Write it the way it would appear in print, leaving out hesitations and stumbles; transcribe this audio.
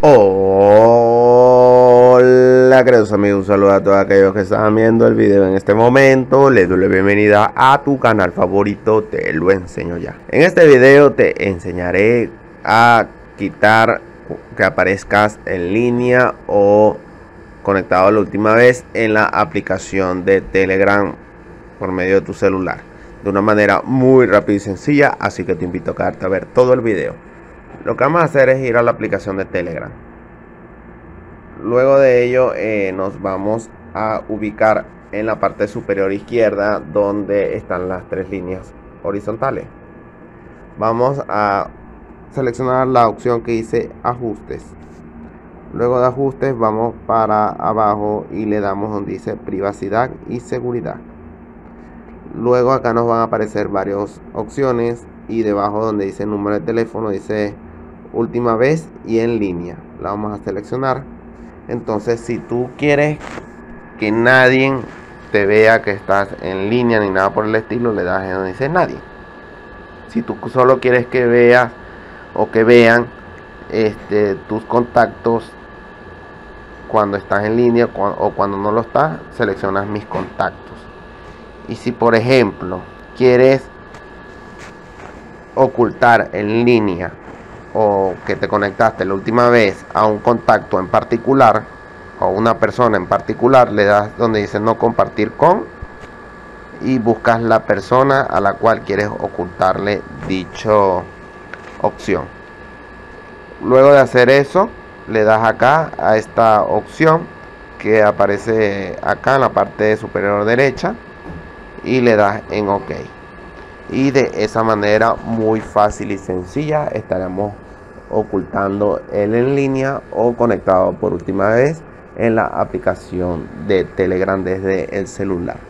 Hola queridos amigos, un saludo a todos aquellos que están viendo el video en este momento. Les doy la bienvenida a tu canal favorito, Te Lo Enseño Ya. En este video te enseñaré a quitar que aparezcas en línea o conectado la última vez en la aplicación de Telegram por medio de tu celular, de una manera muy rápida y sencilla, así que te invito a quedarte a ver todo el video. Lo que vamos a hacer es ir a la aplicación de Telegram. Luego de ello nos vamos a ubicar en la parte superior izquierda donde están las tres líneas horizontales. Vamos a seleccionar la opción que dice ajustes. Luego de ajustes vamos para abajo y le damos donde dice privacidad y seguridad. Luego acá nos van a aparecer varias opciones y debajo donde dice número de teléfono dice última vez y en línea. La vamos a seleccionar. Entonces, si tú quieres que nadie te vea que estás en línea ni nada por el estilo, le das donde dice nadie. Si tú solo quieres que veas o que vean tus contactos cuando estás en línea o cuando no lo estás, seleccionas mis contactos. Y si por ejemplo quieres ocultar en línea o que te conectaste la última vez a un contacto en particular o una persona en particular, le das donde dice no compartir con y buscas la persona a la cual quieres ocultarle dicho opción. Luego de hacer eso, le das acá a esta opción que aparece acá en la parte superior derecha y le das en OK. Y de esa manera muy fácil y sencilla estaremos ocultando el en línea o conectado por última vez en la aplicación de Telegram desde el celular.